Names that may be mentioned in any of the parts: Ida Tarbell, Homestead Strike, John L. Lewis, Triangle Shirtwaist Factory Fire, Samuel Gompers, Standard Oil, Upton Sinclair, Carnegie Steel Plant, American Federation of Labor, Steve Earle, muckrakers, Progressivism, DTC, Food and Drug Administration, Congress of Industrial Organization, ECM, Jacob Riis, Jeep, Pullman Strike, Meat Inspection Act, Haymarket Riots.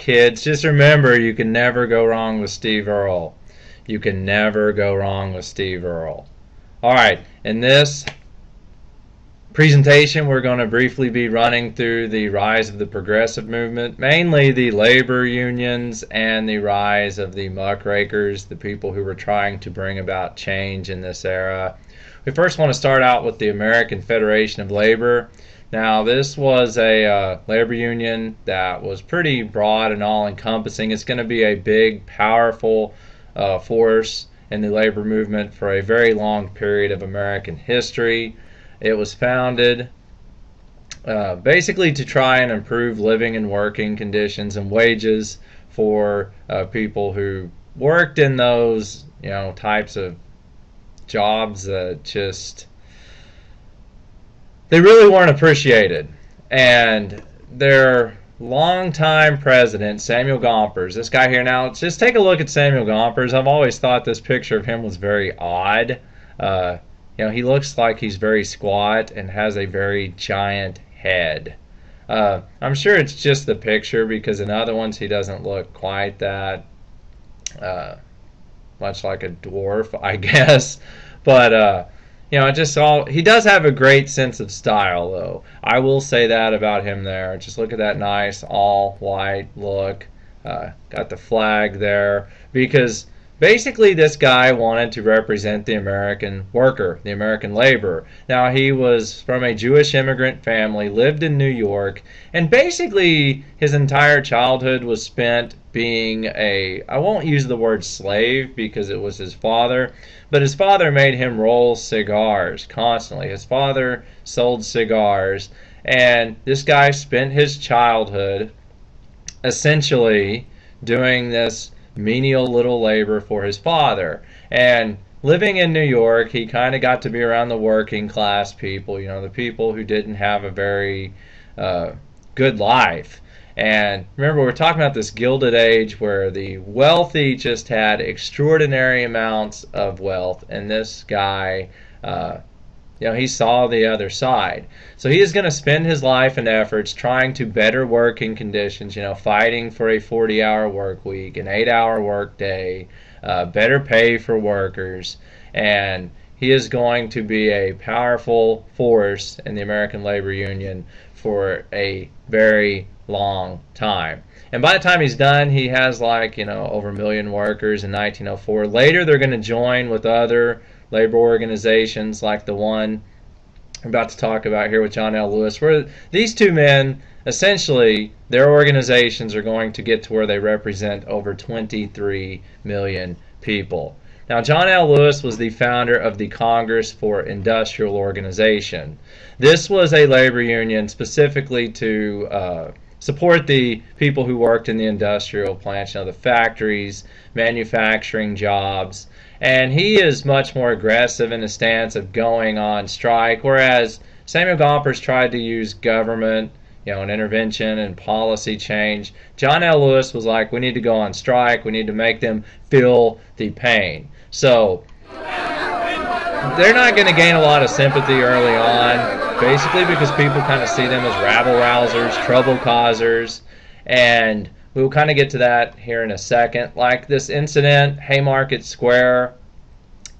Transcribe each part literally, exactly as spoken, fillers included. kids. Just remember, you can never go wrong with Steve Earle. You can never go wrong with Steve Earle. All right, in this presentation, we're going to briefly be running through the rise of the progressive movement, mainly the labor unions and the rise of the muckrakers, the people who were trying to bring about change in this era. We first want to start out with the American Federation of Labor. Now, this was a uh, labor union that was pretty broad and all-encompassing. It's going to be a big, powerful uh, force in the labor movement for a very long period of American history. It was founded uh, basically to try and improve living and working conditions and wages for uh, people who worked in those, you know, types of jobs that just, they really weren't appreciated. And their longtime president, Samuel Gompers, this guy here now, just take a look at Samuel Gompers. I've always thought this picture of him was very odd. Uh, You know, he looks like he's very squat and has a very giant head. Uh, I'm sure it's just the picture, because in other ones he doesn't look quite that uh, much like a dwarf, I guess. But, uh, you know, I just saw he does have a great sense of style, though. I will say that about him there. Just look at that nice all-white look. Uh, got the flag there, because basically, this guy wanted to represent the American worker, the American laborer. Now, he was from a Jewish immigrant family, lived in New York, and basically his entire childhood was spent being a, I won't use the word slave because it was his father, but his father made him roll cigars constantly. His father sold cigars, and this guy spent his childhood essentially doing this menial little labor for his father. And living in New York, he kind of got to be around the working class people, you know, the people who didn't have a very uh, good life. And remember, we're talking about this Gilded Age where the wealthy just had extraordinary amounts of wealth, and this guy, uh, you know, he saw the other side. So he is going to spend his life and efforts trying to better working conditions, you know, fighting for a forty hour work week, an eight hour work day, uh, better pay for workers. And he is going to be a powerful force in the American Labor Union for a very long time. And by the time he's done, he has, like, you know, over a million workers in nineteen oh four. Later, they're going to join with other labor organizations like the one I'm about to talk about here with John L. Lewis, where these two men, essentially, their organizations are going to get to where they represent over twenty-three million people. Now, John L. Lewis was the founder of the Congress for Industrial Organization. This was a labor union specifically to uh, support the people who worked in the industrial plants, you know, the factories, manufacturing jobs. And he is much more aggressive in the stance of going on strike, whereas Samuel Gompers tried to use government, you know, and intervention and policy change. John L. Lewis was like, we need to go on strike. We need to make them feel the pain. So they're not going to gain a lot of sympathy early on, basically because people kind of see them as rabble-rousers, trouble-causers, and we'll kind of get to that here in a second. Like this incident, Haymarket Square,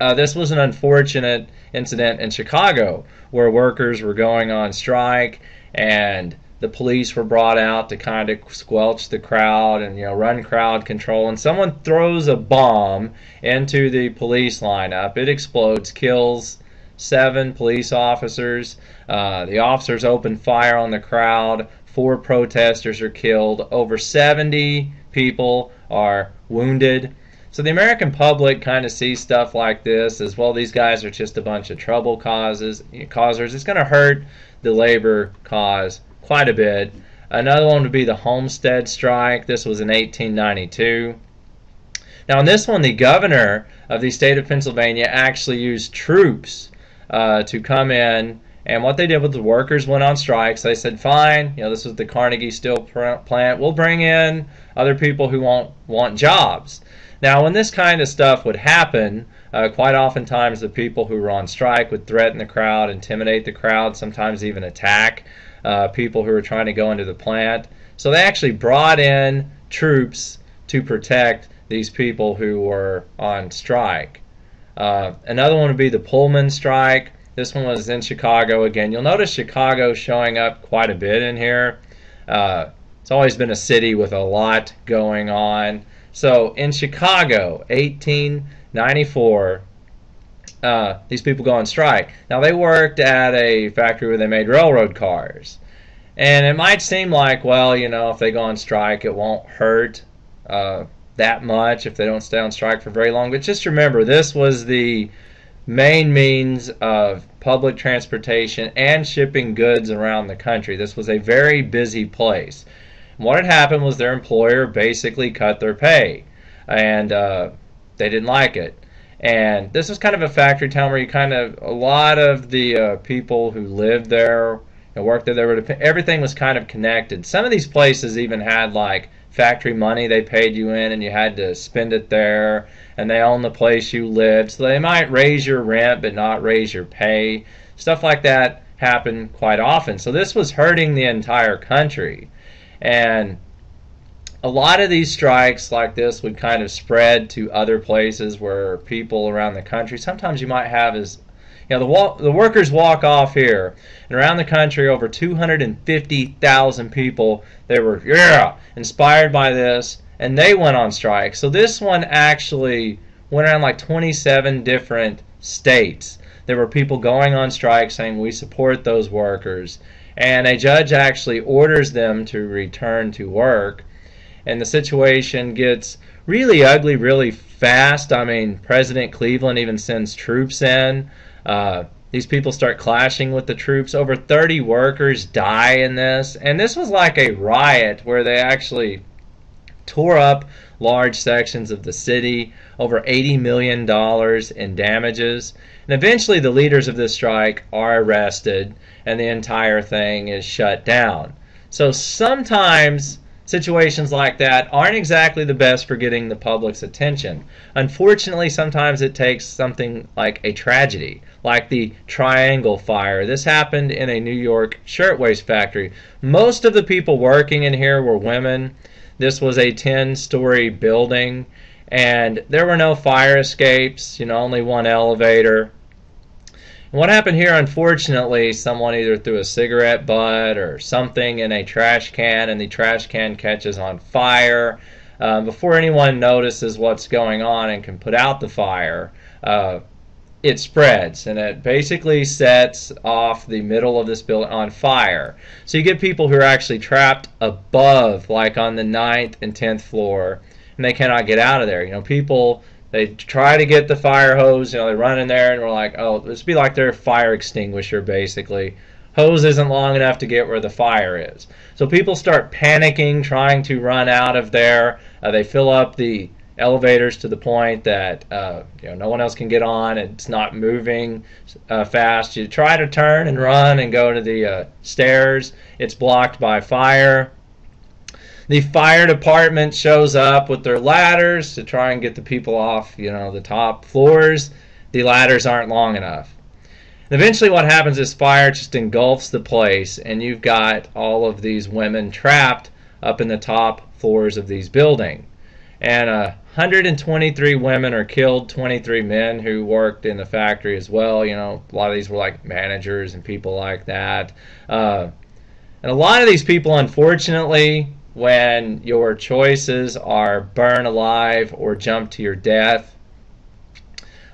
uh, this was an unfortunate incident in Chicago where workers were going on strike and the police were brought out to kind of squelch the crowd and, you know, run crowd control. And someone throws a bomb into the police lineup. It explodes, kills seven police officers. Uh, the officers open fire on the crowd. Four protesters are killed. Over seventy people are wounded. So the American public kind of sees stuff like this as, well, these guys are just a bunch of trouble causes, causers. It's going to hurt the labor cause quite a bit. Another one would be the Homestead Strike. This was in eighteen ninety-two. Now in this one, the governor of the state of Pennsylvania actually used troops uh, to come in. And what they did was the workers went on strikes. They said, fine, you know, this was the Carnegie Steel Plant. We'll bring in other people who won't want jobs. Now, when this kind of stuff would happen, uh, quite oftentimes the people who were on strike would threaten the crowd, intimidate the crowd, sometimes even attack uh, people who were trying to go into the plant. So they actually brought in troops to protect these people who were on strike. Uh, another one would be the Pullman Strike. This one was in Chicago again. You'll notice Chicago showing up quite a bit in here. Uh, it's always been a city with a lot going on. So in Chicago, eighteen ninety-four, uh, these people go on strike. Now they worked at a factory where they made railroad cars. And it might seem like, well, you know, if they go on strike, it won't hurt uh, that much if they don't stay on strike for very long. But just remember, this was the main means of public transportation and shipping goods around the country. This was a very busy place. And what had happened was their employer basically cut their pay, and uh, they didn't like it. And this was kind of a factory town where you kind of, a lot of the uh, people who lived there and worked there, they were, everything was kind of connected. Some of these places even had like factory money they paid you in, and you had to spend it there, and they own the place you lived, so they might raise your rent but not raise your pay. Stuff like that happened quite often. So this was hurting the entire country, and a lot of these strikes like this would kind of spread to other places where people around the country, sometimes you might have as you know, the, walk, the workers walk off here, and around the country, over two hundred fifty thousand people, they were, yeah, inspired by this, and they went on strike. So this one actually went around like twenty-seven different states. There were people going on strike saying, we support those workers, and a judge actually orders them to return to work, and the situation gets really ugly really fast. I mean, President Cleveland even sends troops in. Uh, these people start clashing with the troops. Over thirty workers die in this, and this was like a riot where they actually tore up large sections of the city, over eighty million dollars in damages, and eventually the leaders of this strike are arrested and the entire thing is shut down. So sometimes situations like that aren't exactly the best for getting the public's attention. Unfortunately, sometimes it takes something like a tragedy, like the Triangle Fire. This happened in a New York shirtwaist factory. Most of the people working in here were women. This was a ten-story building, and there were no fire escapes, you know, only one elevator. What happened here, unfortunately, someone either threw a cigarette butt or something in a trash can, and the trash can catches on fire. Uh, before anyone notices what's going on and can put out the fire, uh, it spreads, and it basically sets off the middle of this building on fire. So you get people who are actually trapped above, like on the ninth and tenth floor, and they cannot get out of there. You know, people, they try to get the fire hose, you know, they run in there, and we're like, oh, this would be like their fire extinguisher, basically. Hose isn't long enough to get where the fire is. So people start panicking, trying to run out of there. Uh, they fill up the elevators to the point that uh, you know, no one else can get on. It's not moving uh, fast. You try to turn and run and go to the uh, stairs. It's blocked by fire. The fire department shows up with their ladders to try and get the people off, you know, the top floors. The ladders aren't long enough. And eventually what happens is fire just engulfs the place, and you've got all of these women trapped up in the top floors of these buildings. And uh, one hundred twenty-three women are killed, twenty-three men who worked in the factory as well. You know, a lot of these were like managers and people like that. Uh, and a lot of these people, unfortunately, when your choices are burn alive or jump to your death,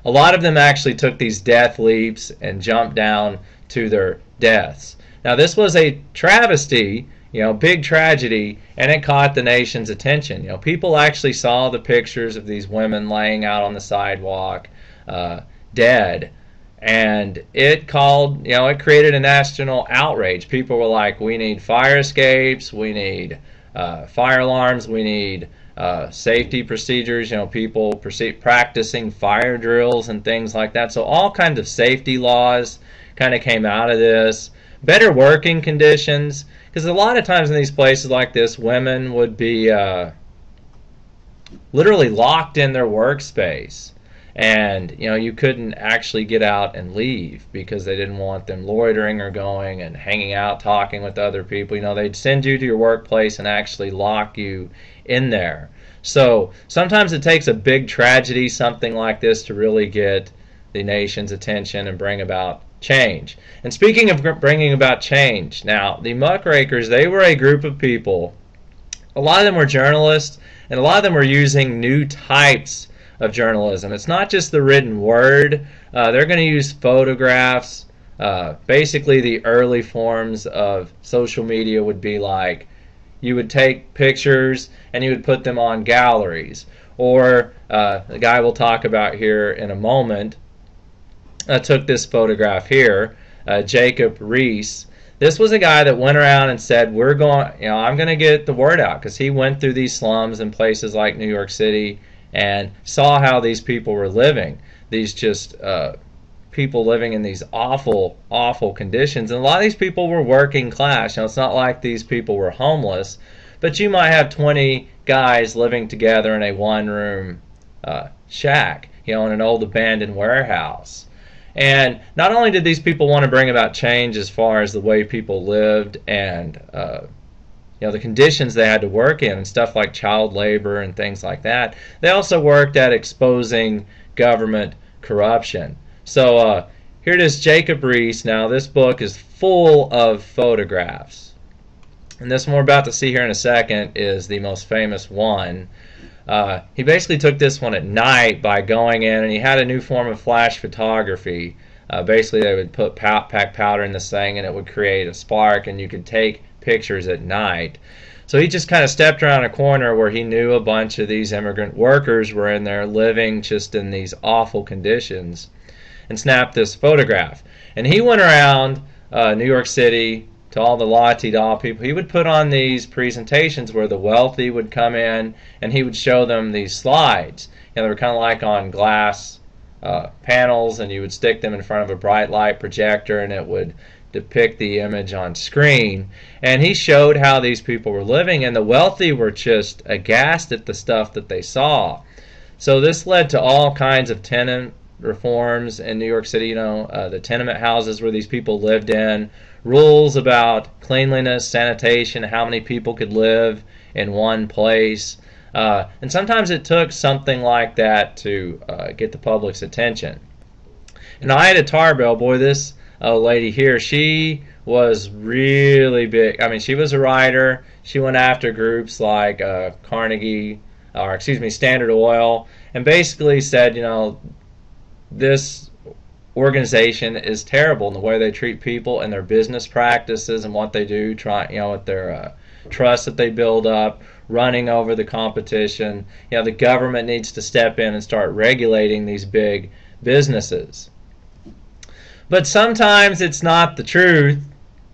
a lot of them actually took these death leaps and jumped down to their deaths. Now, this was a travesty, you know, big tragedy, and it caught the nation's attention. You know, people actually saw the pictures of these women laying out on the sidewalk, uh, dead. And it called, you know, it created a national outrage. People were like, we need fire escapes, we need Uh, fire alarms, we need uh, safety procedures, you know, people practicing fire drills and things like that. So all kinds of safety laws kind of came out of this. Better working conditions, because a lot of times in these places like this, women would be uh, literally locked in their workspace. And, you know, you couldn't actually get out and leave because they didn't want them loitering or going and hanging out, talking with other people. You know, they'd send you to your workplace and actually lock you in there. So sometimes it takes a big tragedy, something like this, to really get the nation's attention and bring about change. And speaking of bringing about change, now the muckrakers, they were a group of people. A lot of them were journalists, and a lot of them were using new types of journalism. It's not just the written word. Uh, they're going to use photographs. Uh, basically, the early forms of social media would be like, you would take pictures and you would put them on galleries. Or uh, the guy we'll talk about here in a moment uh, took this photograph here, uh, Jacob Riis. This was a guy that went around and said, "We're going. You know, I'm going to get the word out," because he went through these slums in places like New York City and saw how these people were living. These just uh, people living in these awful, awful conditions. And a lot of these people were working class. You know, it's not like these people were homeless, but you might have twenty guys living together in a one-room uh, shack, you know, in an old abandoned warehouse. And not only did these people want to bring about change as far as the way people lived and uh, you know, the conditions they had to work in and stuff like child labor and things like that, they also worked at exposing government corruption. So uh, here it is, Jacob Riis. Now this book is full of photographs, and this one we're about to see here in a second is the most famous one. Uh, he basically took this one at night by going in, and he had a new form of flash photography. Uh, basically, they would put pow pack powder in this thing, and it would create a spark, and you could take pictures at night. So he just kind of stepped around a corner where he knew a bunch of these immigrant workers were in there living just in these awful conditions, and snapped this photograph. And he went around uh, New York City to all the la-ti-da people. He would put on these presentations where the wealthy would come in, and he would show them these slides. And they were kind of like on glass uh, panels, and you would stick them in front of a bright light projector, and it would depict the image on screen. And he showed how these people were living, and the wealthy were just aghast at the stuff that they saw. So this led to all kinds of tenant reforms in New York City. You know, uh, the tenement houses where these people lived in, rules about cleanliness, sanitation, how many people could live in one place. Uh, and sometimes it took something like that to uh, get the public's attention. And Ida Tarbell, boy, this uh, lady here, she was really big. I mean, she was a writer. She went after groups like uh, Carnegie, or excuse me, Standard Oil, and basically said, you know, this organization is terrible in the way they treat people and their business practices and what they do, try, you know, with their uh, trust that they build up, running over the competition. You know, the government needs to step in and start regulating these big businesses. But sometimes it's not the truth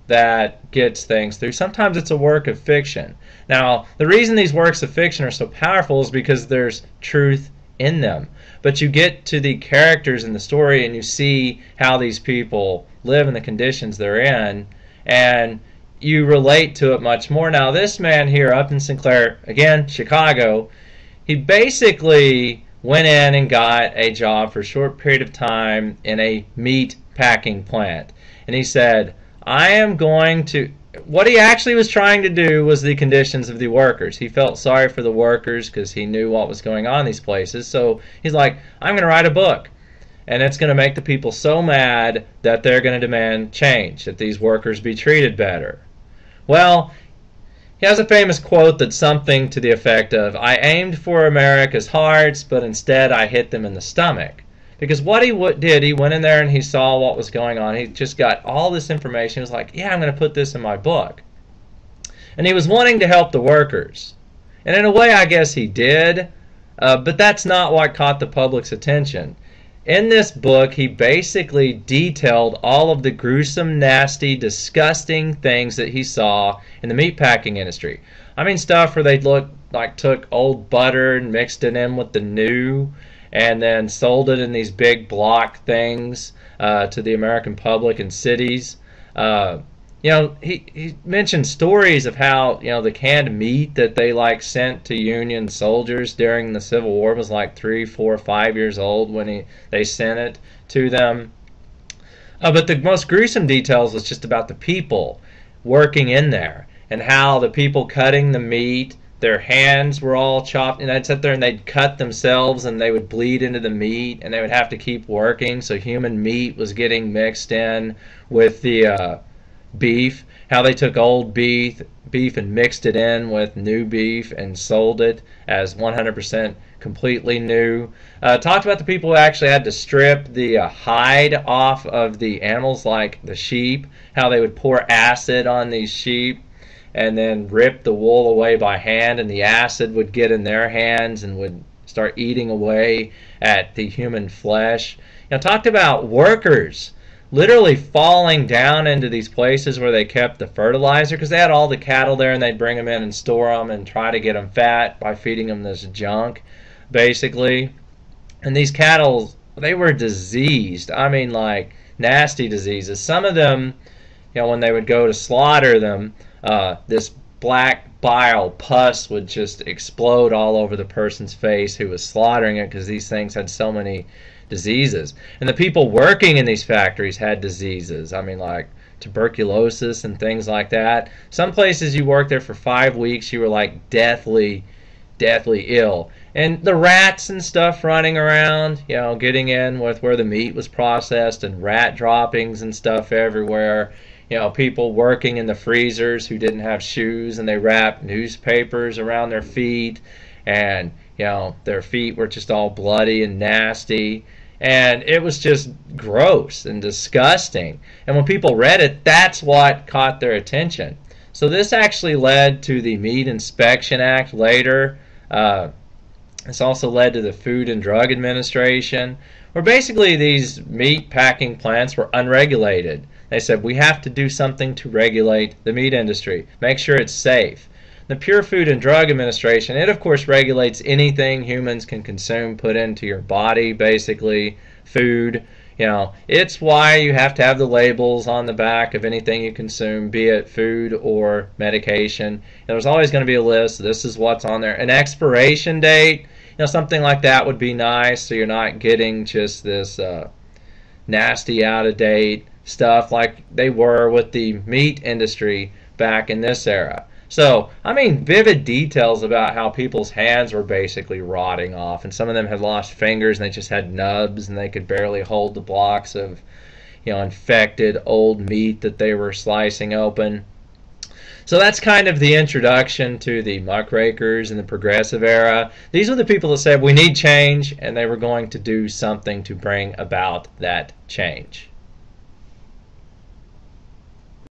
that gets things through. Sometimes it's a work of fiction. Now, the reason these works of fiction are so powerful is because there's truth in them. But you get to the characters in the story and you see how these people live and the conditions they're in, and you relate to it much more. Now this man here, Upton Sinclair, again, Chicago, he basically went in and got a job for a short period of time in a meat packing plant. And he said, I am going to... What he actually was trying to do was the conditions of the workers. He felt sorry for the workers because he knew what was going on in these places. So he's like, I'm going to write a book, and it's going to make the people so mad that they're going to demand change, that these workers be treated better. Well, he has a famous quote that's something to the effect of, I aimed for America's hearts, but instead I hit them in the stomach. Because what he did, he went in there and he saw what was going on. He just got all this information. He was like, yeah, I'm going to put this in my book. And he was wanting to help the workers. And in a way, I guess he did. Uh, but that's not what caught the public's attention. In this book, he basically detailed all of the gruesome, nasty, disgusting things that he saw in the meatpacking industry. I mean, stuff where they look like took old butter and mixed it in with the new, and then sold it in these big block things uh, to the American public in cities. Uh, you know, he, he mentioned stories of how, you know, the canned meat that they like sent to Union soldiers during the Civil War was like three, four, five years old when he, they sent it to them. Uh, but the most gruesome details was just about the people working in there and how the people cutting the meat, their hands were all chopped, and they'd sit there and they'd cut themselves and they would bleed into the meat, and they would have to keep working. So human meat was getting mixed in with the uh, beef. How they took old beef beef and mixed it in with new beef and sold it as one hundred percent completely new. Uh, talked about the people who actually had to strip the uh, hide off of the animals, like the sheep, how they would pour acid on these sheep and then rip the wool away by hand, and the acid would get in their hands and would start eating away at the human flesh. Now, talked about workers literally falling down into these places where they kept the fertilizer, because they had all the cattle there and they'd bring them in and store them and try to get them fat by feeding them this junk, basically. And these cattle, they were diseased. I mean, like nasty diseases. Some of them, you know, when they would go to slaughter them, uh, this black bile pus would just explode all over the person's face who was slaughtering it, because these things had so many diseases. And the people working in these factories had diseases. I mean, like tuberculosis and things like that. Some places you worked there for five weeks, you were like deathly, deathly ill. And the rats and stuff running around, you know, getting in with where the meat was processed, and rat droppings and stuff everywhere. You know, people working in the freezers who didn't have shoes, and they wrapped newspapers around their feet, and, you know, their feet were just all bloody and nasty. And it was just gross and disgusting. And when people read it, that's what caught their attention. So this actually led to the Meat Inspection Act later. Uh, this also led to the Food and Drug Administration, where basically these meat packing plants were unregulated. They said, we have to do something to regulate the meat industry, make sure it's safe. The Pure Food and Drug Administration, it of course regulates anything humans can consume, put into your body, basically, food. You know, it's why you have to have the labels on the back of anything you consume, be it food or medication. And there's always going to be a list. This is what's on there. An expiration date, you know, something like that would be nice, so you're not getting just this uh, nasty, out-of-date stuff like they were with the meat industry back in this era. So, I mean, vivid details about how people's hands were basically rotting off, and some of them had lost fingers and they just had nubs, and they could barely hold the blocks of, you know, infected old meat that they were slicing open. So that's kind of the introduction to the muckrakers and the progressive era. These were the people that said, we need change, and they were going to do something to bring about that change.